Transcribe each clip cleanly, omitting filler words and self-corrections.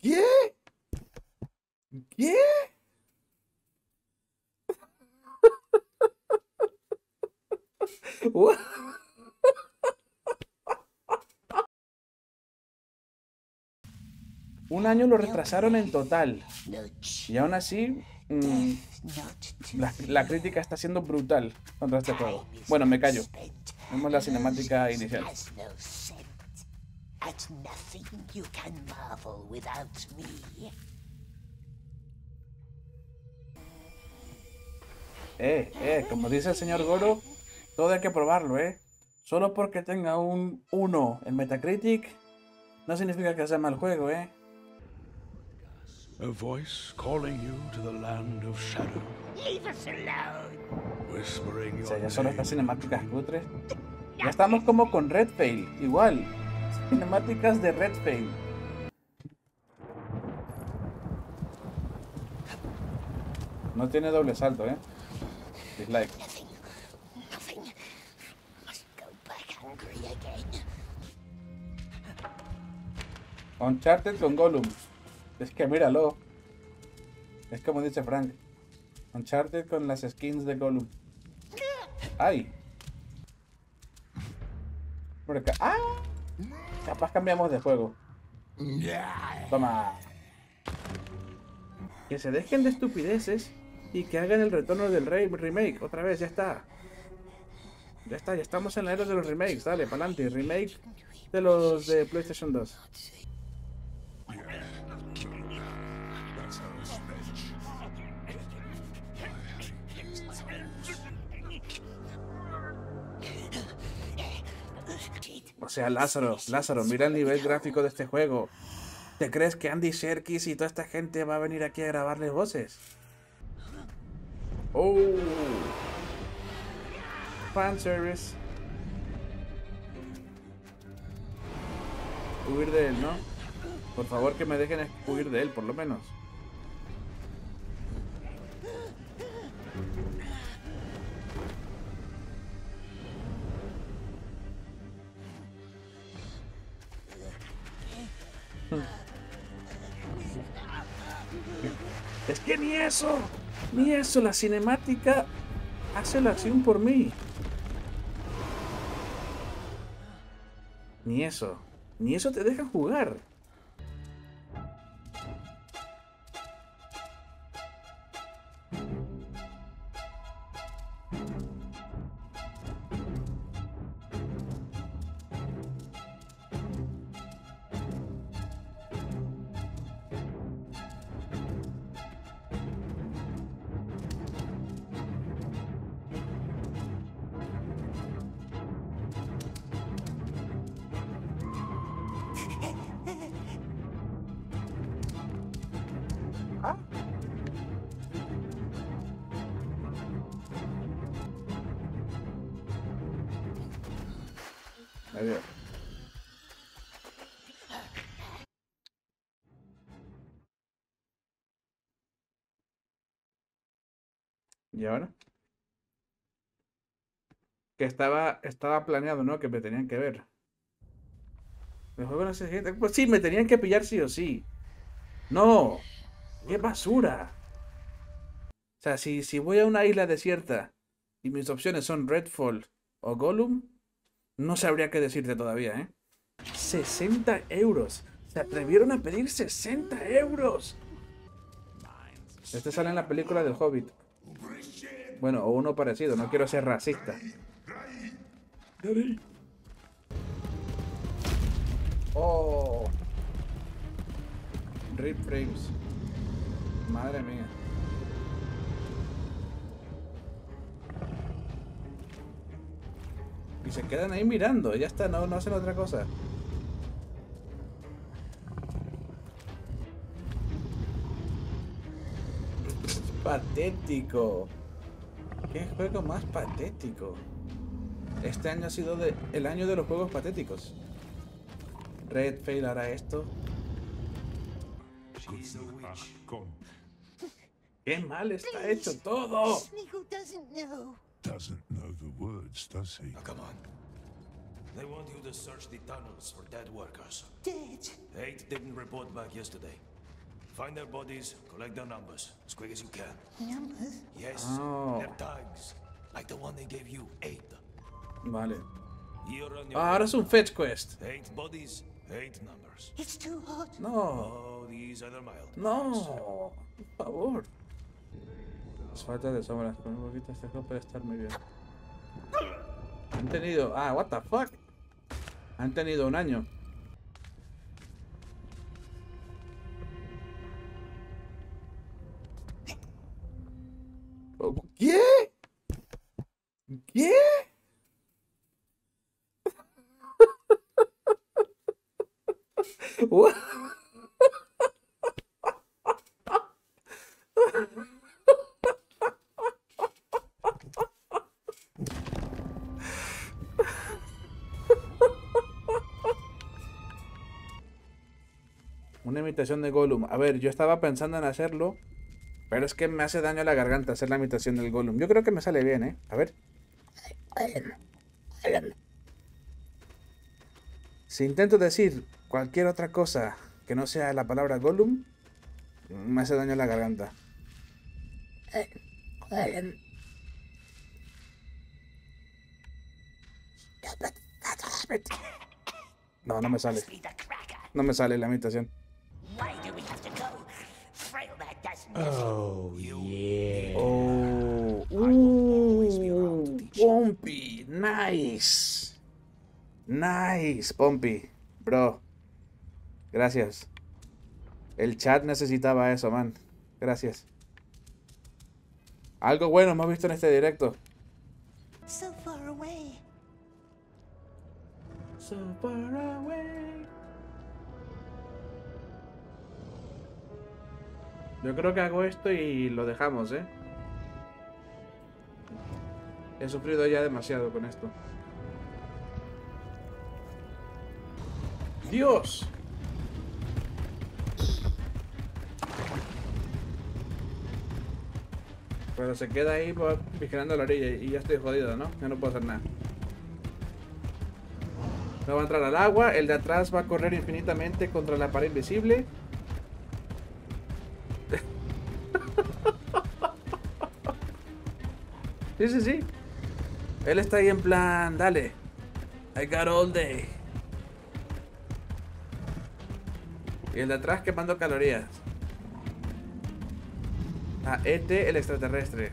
¿Qué? ¿Qué? What? Un año lo retrasaron en total. Y aún así, la crítica está siendo brutal contra este juego. Bueno, me callo. Vemos la cinemática inicial. Como dice el señor Goro, todo hay que probarlo, Solo porque tenga un 1 en Metacritic, no significa que sea mal juego, A voice calling you to the land of shadow. Leave us alone. Whispering your name. Ya son estas cinemáticas cutres. Ya estamos como con Redfall, igual. Cinemáticas de Redfall. No tiene doble salto, Dislike. Nothing. Must go back hungry again. Uncharted con Gollum. Es que míralo. Es como dice Frank. Uncharted con las skins de Gollum. ¡Ay! Por acá. ¡Ah! Capaz cambiamos de juego. Toma. Que se dejen de estupideces y que hagan el Retorno del Rey remake. Otra vez, ya está. Ya está, ya estamos en la era de los remakes. Dale, para adelante. Remake de los de PlayStation 2. O sea, Lázaro, mira el nivel gráfico de este juego. ¿Te crees que Andy Serkis y toda esta gente va a venir aquí a grabarles voces? ¡Oh! Fanservice. Huir de él, ¿no? Por favor, que me dejen huir de él, por lo menos. Es que ni eso, la cinemática hace la acción por mí. Ni eso te deja jugar. Adiós. ¿Y ahora? Que estaba planeado, ¿no? Que me tenían que ver. El juego no se siente. Pues sí, me tenían que pillar sí o sí. ¡No! ¡Qué basura! O sea, si voy a una isla desierta y mis opciones son Redfall o Gollum, no sabría qué decirte todavía, ¡€60! Se atrevieron a pedir ¡€60! Este sale en la película del Hobbit. Bueno, o uno parecido, no quiero ser racista. Oh. Rip frames. Madre mía. Y se quedan ahí mirando, ya está, no hacen otra cosa. Patético. ¿Qué juego más patético? Este año ha sido el año de los juegos patéticos. Redfall hará esto. ¡Qué mal está hecho todo! Doesn't know the words, does he? Oh, come on. They want you to search the tunnels for dead workers. Dead? 8 didn't report back yesterday. Find their bodies, collect their numbers, as quick as you can. Numbers? Yes, their tags. Like the one they gave you, 8. Vale. Ah, ahora es un fetch quest. 8 bodies, 8 numbers. It's too hot. No. These are the mild. No. Por favor. Las faltas de sombras. Con un poquito este juego puede estar muy bien. Han tenido... Ah, what the fuck. Han tenido un año. ¿Qué? ¿Qué? What? Una imitación de Gollum. A ver, yo estaba pensando en hacerlo, pero es que me hace daño a la garganta hacer la imitación del Gollum. Yo creo que me sale bien, ¿eh? A ver. Si intento decir cualquier otra cosa que no sea la palabra Gollum, me hace daño a la garganta. No, no me sale. No me sale la imitación. Oh, yeah. Oh. Pompi, nice. Nice, Pompi, bro. Gracias. El chat necesitaba eso, man. Gracias. Algo bueno hemos visto en este directo. So far away. So far away. Yo creo que hago esto y lo dejamos, ¿eh? He sufrido ya demasiado con esto. ¡Dios! Pero se queda ahí vigilando la orilla y ya estoy jodido, ¿no? Ya no puedo hacer nada. No va a entrar al agua, el de atrás va a correr infinitamente contra la pared invisible. Sí, sí, sí. Él está ahí en plan, dale. I got all day. Y el de atrás quemando calorías. Ah, este, el extraterrestre.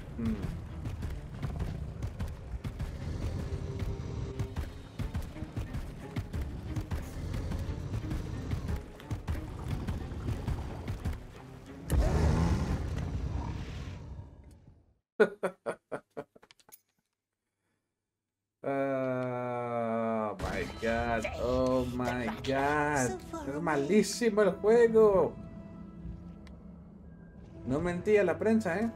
Oh my god, oh my god. Es malísimo el juego. No mentía la prensa, ¿eh?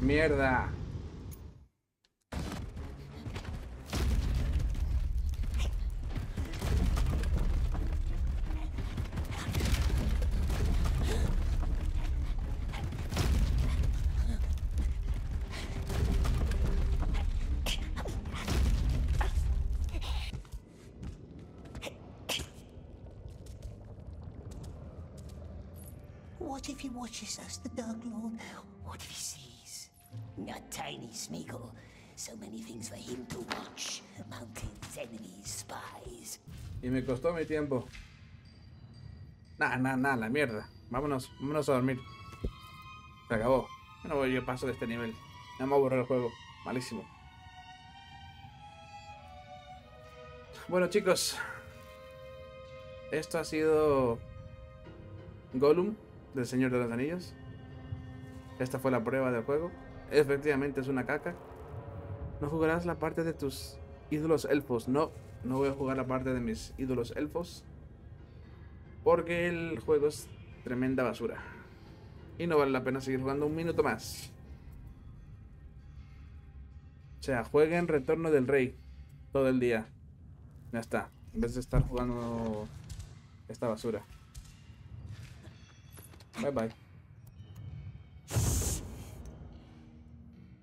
Mierda. What if he watches us, the Dark Lord? What if he sees? Not tiny Smeagol. So many things for him to watch. Mountains, enemies, spies. Y me costó mi tiempo. Nah, la mierda. Vámonos a dormir. Se acabó. No voy yo paso de este nivel. No me aburre el juego. Malísimo. Bueno, chicos. Esto ha sido Gollum del Señor de los Anillos. Esta fue la prueba del juego. Efectivamente es una caca. No jugarás la parte de tus ídolos elfos. No, no voy a jugar la parte de mis ídolos elfos, porque el juego es tremenda basura y no vale la pena seguir jugando un minuto más. O sea, jueguen Retorno del Rey todo el día. Ya está, en vez de estar jugando esta basura. Bye bye.